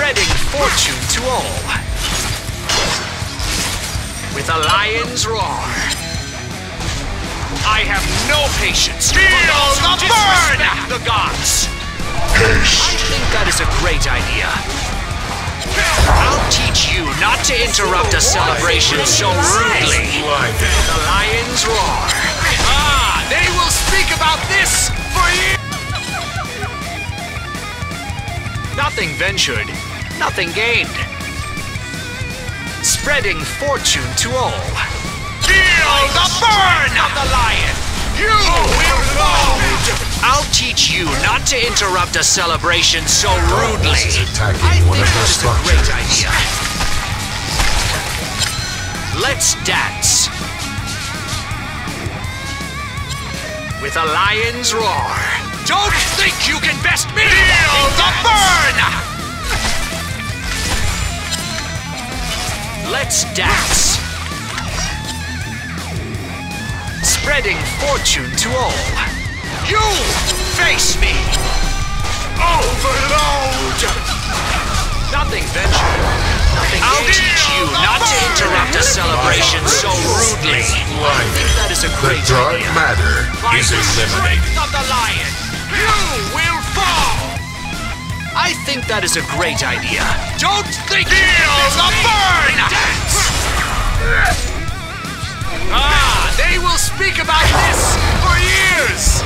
spreading fortune to all. With a lion's roar, I have no patience for those who disrespect the gods. I think that is a great idea. I'll teach you not to interrupt a celebration so rudely. With the lion's roar. Ah, they will speak about this for you. Nothing ventured, nothing gained. Spreading fortune to all. Feel the burn of the lion! You will fall! I'll teach you not to interrupt a celebration so rudely. I think this is a great idea. Let's dance. With a lion's roar. Don't think you can best me! Feel the burn! Let's dance. Spreading fortune to all. You face me! Overload! Nothing ventured. Nothing. I'll teach you not to interrupt a celebration so rudely. I think that is a great idea. The dark matter is eliminated. Of the lion. You will fall! I think that is a great idea. Don't think you can burn! Dance! Ah, they will speak about this for years!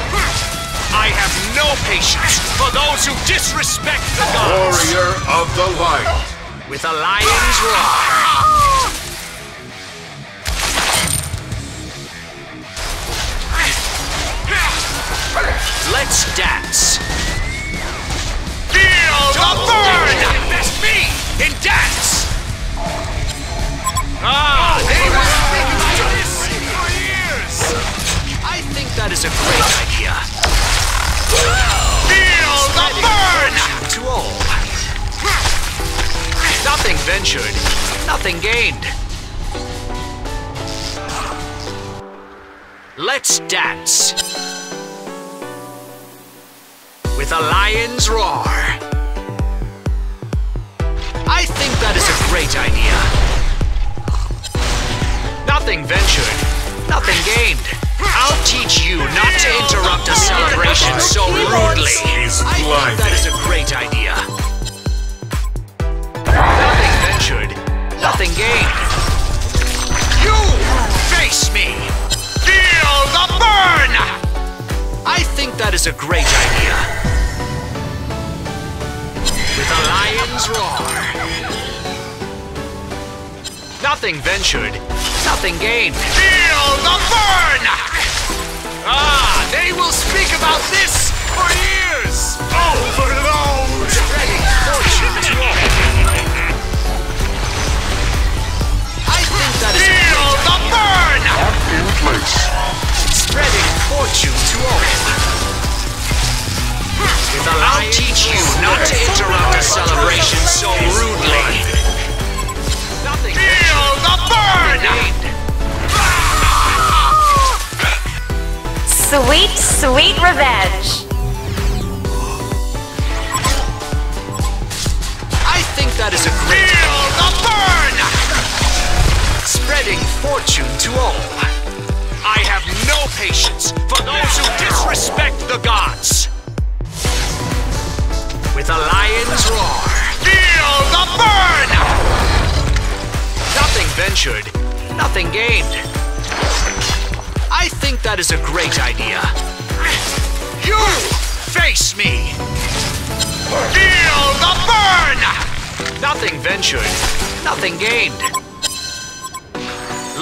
I have no patience for those who disrespect the gods! Warrior of the Lion! With a lion's roar! Let's dance. Feel the burn! Invest me in dance! Ah, they were thinking about this for years! I think that is a great idea. Feel the burn! To all. Nothing ventured, nothing gained. Let's dance. With a lion's roar. I think that is a great idea. Nothing ventured, nothing gained. I'll teach you not to interrupt a celebration so rudely. I think that is a great idea. Nothing ventured, nothing gained. You face me. Feel the burn! I think that is a great idea. With a lion's roar. Nothing ventured, nothing gained. Feel the burn! Ah, they will speak about this for years! Overload! Spreading fortune to all. I think that is a great idea. The burn! In place. Spreading fortune to all. I'll teach you not to interrupt a celebration so rudely. Feel the burn! Sweet, sweet revenge. I think that is a great. Feel the burn! Spreading fortune to all. I have no patience for those who disrespect the gods. With a lion's roar. Feel the burn! Nothing ventured, nothing gained. I think that is a great idea. You face me! Feel the burn! Nothing ventured, nothing gained.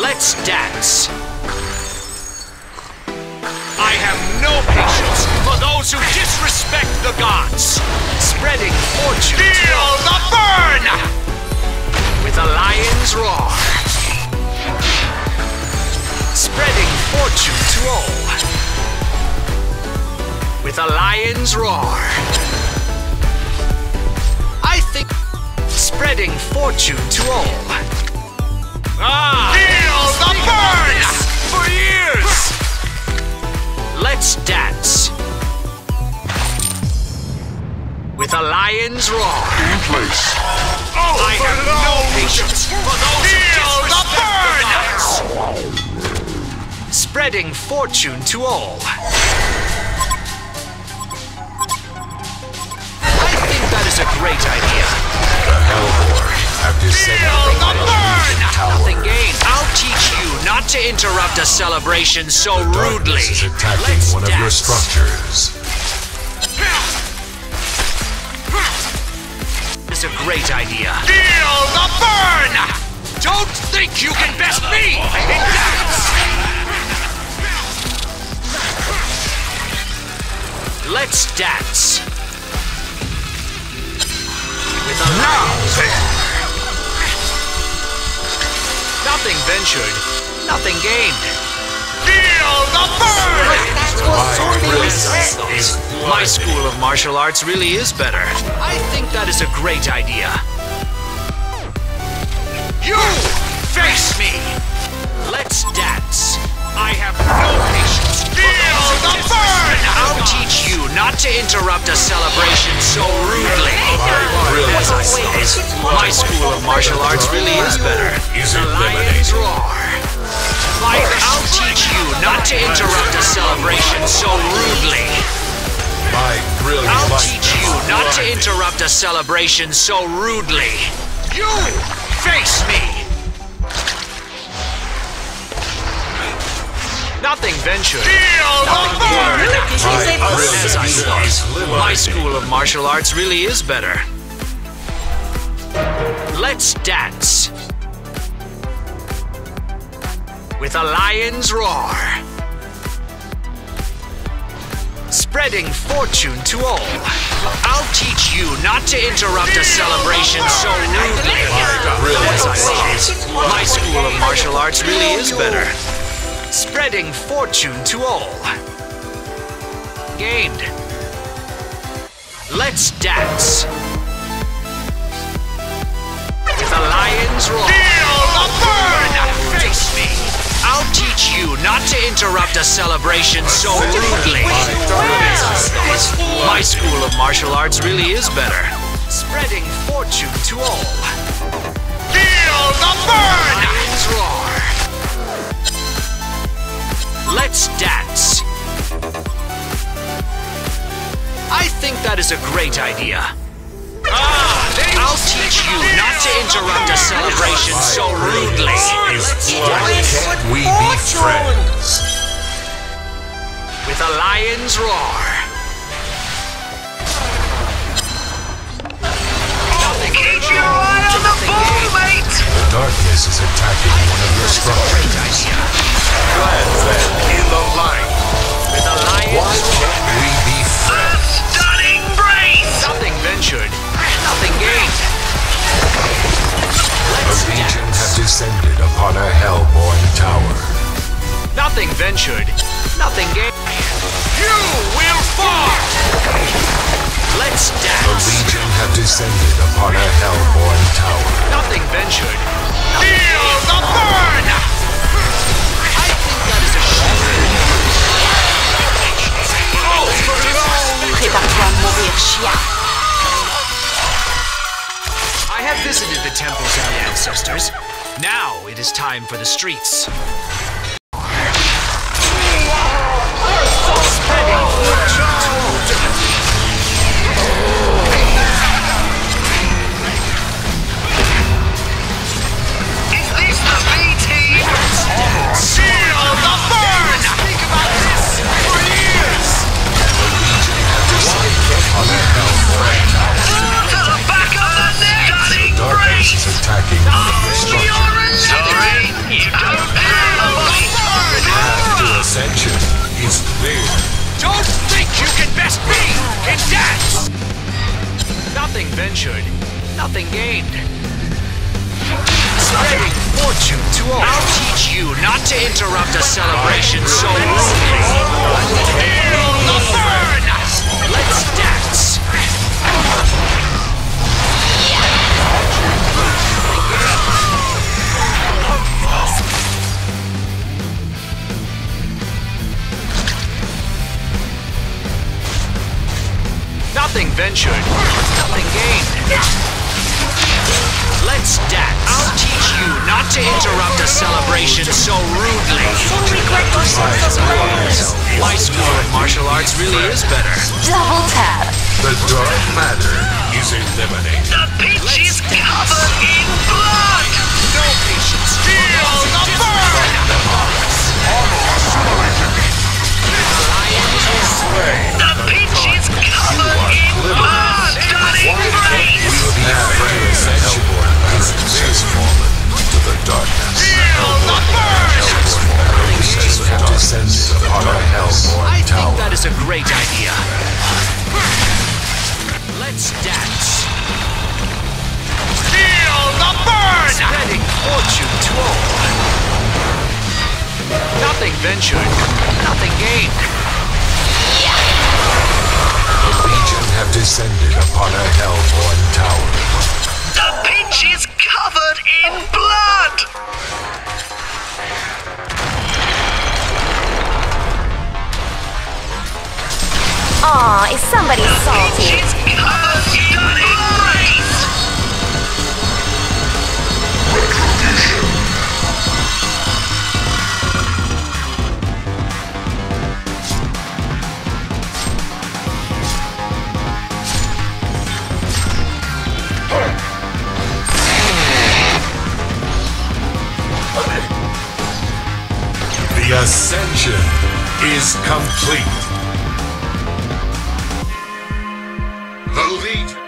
Let's dance. I have no patience for those who disrespect the gods. Spreading fortune. Feel the burn! With a lion's roar. Spreading fortune to all. With a lion's roar. I think spreading fortune to all. Ah! Feel the burn! For years! Let's dance. With the lion's roar. Endless. Oh, I have no patience for those who disrespect the gods. Spreading fortune to all. I think that is a great idea. The Hellborn have descended from the ancient tower. Nothing gained. I'll teach you not to interrupt a celebration so rudely. Darkness is attacking one of your structures. A great idea. Feel the burn! Don't think you can best me! Dance. Let's dance. With a loud. Nothing ventured, nothing gained. Feel the burn! My school of martial arts really is better. I think that is a great idea. You face me! Let's dance. I have no patience. Feel the burn! I'll teach you not to interrupt a celebration so rudely. My school of martial arts really is better. The lion's roar. I'll teach you not to interrupt a celebration so rudely. I'll teach you not to interrupt a celebration so rudely. You face me! Nothing ventured. Feel the burn! As I was, my school of martial arts really is better. Let's dance. With a lion's roar. Spreading fortune to all. I'll teach you not to interrupt a celebration so rudely. My school of martial arts really is better. Spreading fortune to all. Gained. Let's dance. With a lion's roar. Feel the burn! Face me. I'll teach you not to interrupt a celebration so rudely. My school of martial arts really is better. Spreading fortune to all. Feel the burn! Lion's roar. Let's dance. I think that is a great idea. I'll teach you not to interrupt a celebration so rudely. Why can't we be friends? With a lion's roar. Keep your eye on the ball, mate! The darkness is attacking one of your structures. Glad that in the light. With a lion's roar. Why can't we be friends? A stunning brace! Nothing ventured. Nothing gained. The legions have descended upon a hellborn tower. Nothing ventured. Nothing gained. You will fall! Let's dance. The legion have descended upon a hellborn tower. Nothing ventured. Feel the burn! I think that is a shame. Oh, for no! Prépare-toi à mourir, chien. I have visited the temples of the ancestors. Now it is time for the streets. Ventured, nothing gained. Spreading fortune to all. I'll teach you not to interrupt a celebration so rudely. Feel the burn! Let's dance. Nothing ventured, nothing gained. Let's dance. I'll teach you not to interrupt a celebration so rudely. Why school of martial arts really is better. Double tap. The dark matter is eliminated. The pitch is covered in blood. No patience. Feel the burn. The pitch is covered in blood. To the darkness. Feel the burn. I think that is a great idea. Let's dance. Feel the burn! Spreading fortune to all. Nothing ventured, nothing gained. The Legion have descended upon a hellborn tower. The pitch is covered in blood! Aw, is somebody salty? It's covered in ice! Retribution. The ascension is complete. The lead.